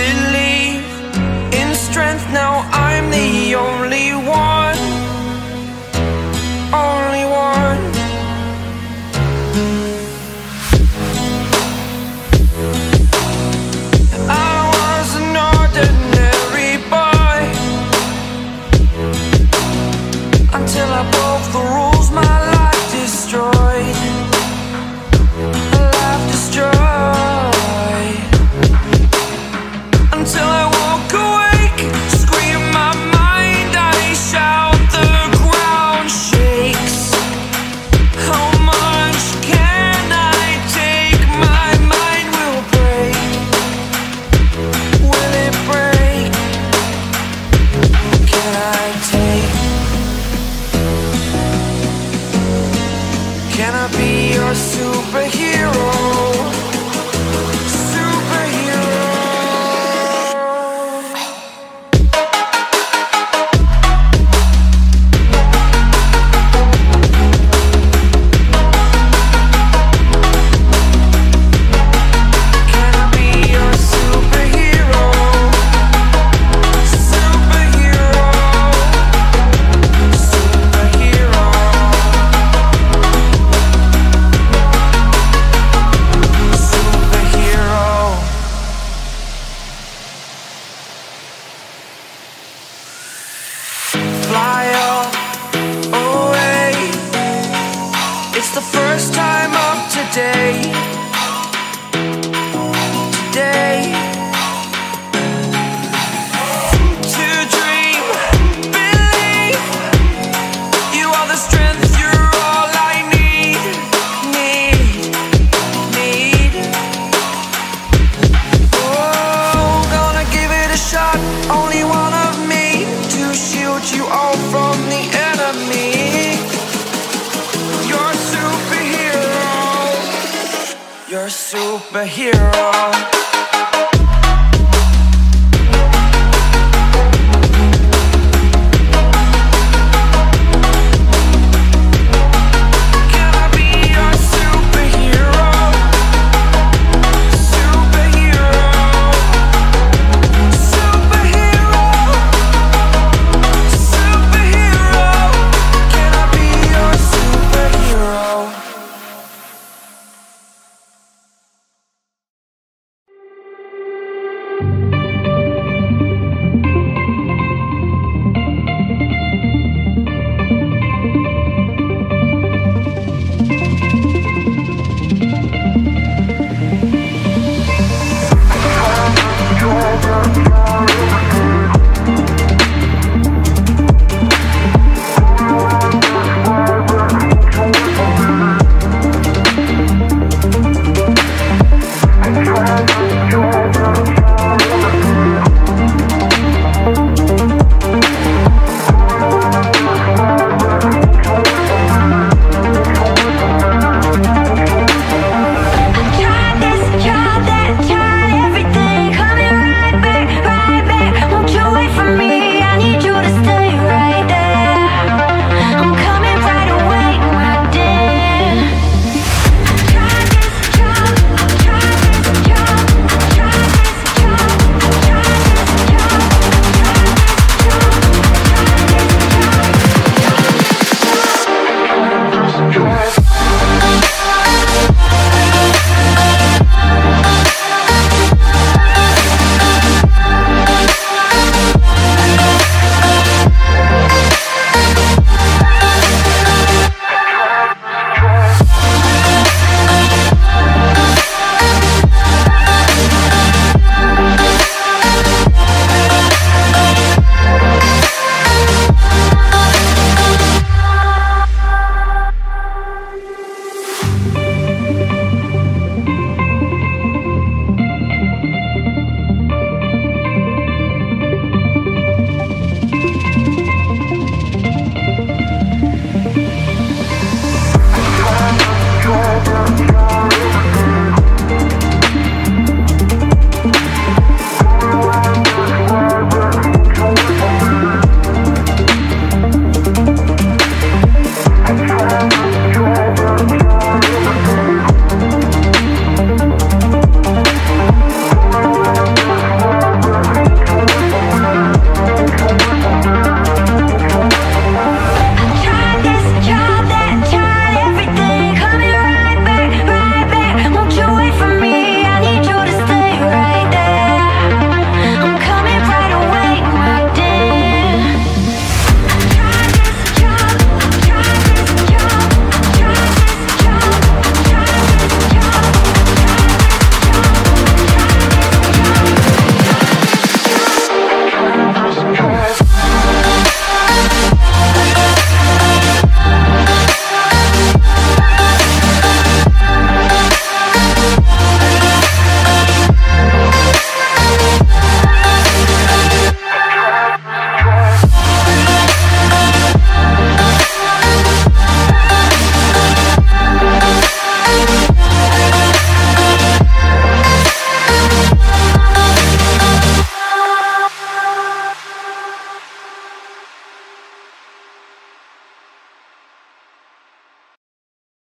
believe in strength. Now I'm the only one. Only one. You're a superhero.